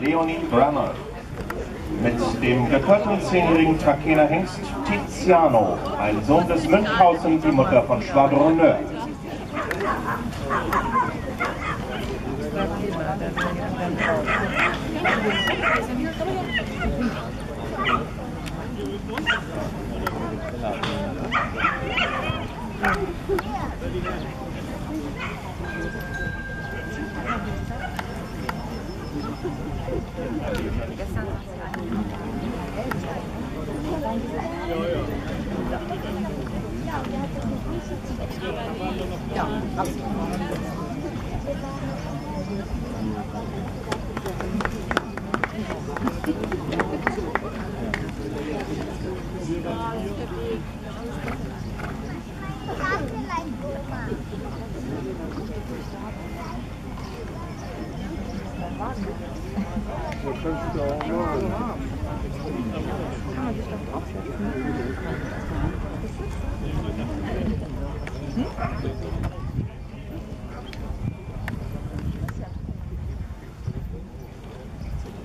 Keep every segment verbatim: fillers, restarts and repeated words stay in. Leonie Bramall mit dem gekörtelten zehnjährigen Trakehner Hengst Tiziano, ein Sohn des Münchhausen, die Mutter von Schwadronneur.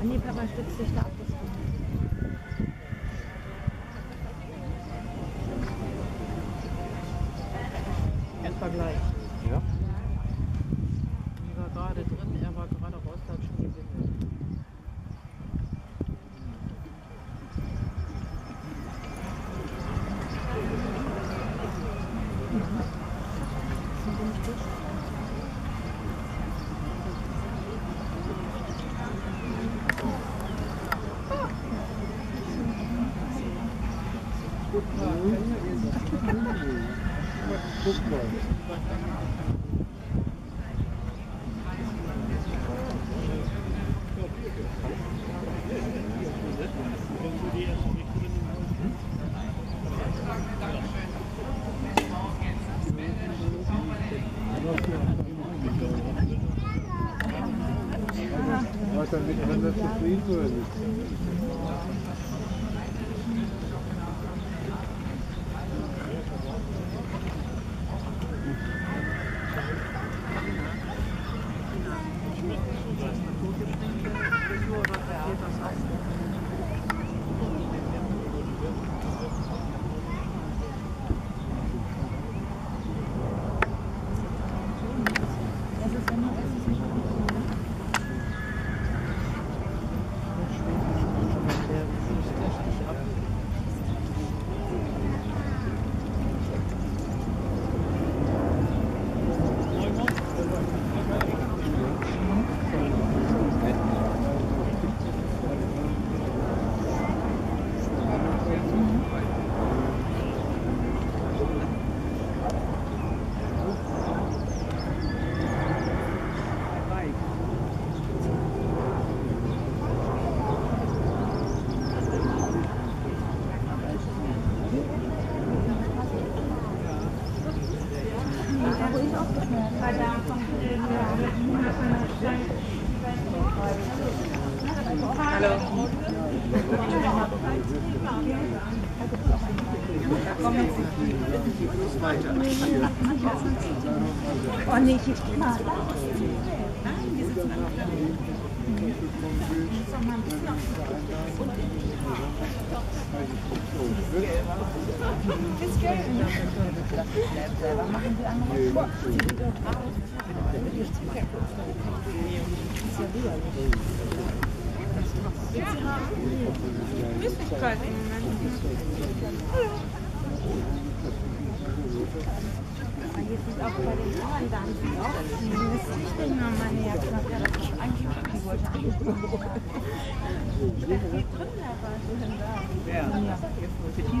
Anniper stützt sich da ab. Etwa gleich. Ja. Die war gerade drin, er war gerade raus, da hat schon gewickelt. Dann miteinander zufrieden oder nicht? Oh nee, hier steht mal. Nein, wir sitzen mal. Bis Geld. Selber machen wir andere Sport. Hier sind auch bei den Bauern dann ich bin mal meine Jacke, das eigentlich wollte ich drin da ja. Ja.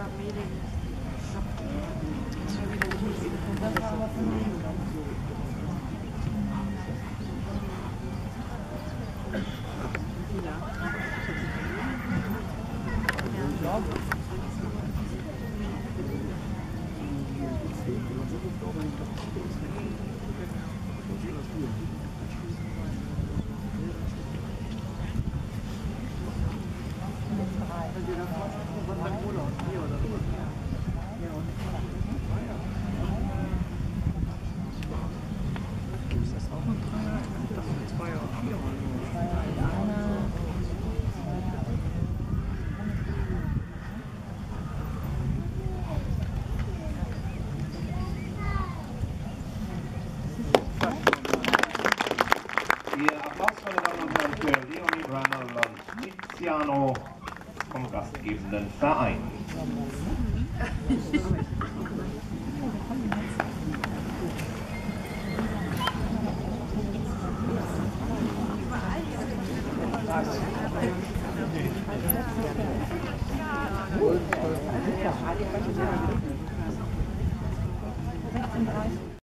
Ihr Applaus, meine Damen und Herren, für Leonie Bramall und Tiziano vom gastgebenden Verein. sechzehn Uhr dreißig